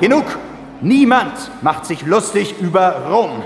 Genug! Niemand macht sich lustig über Rom.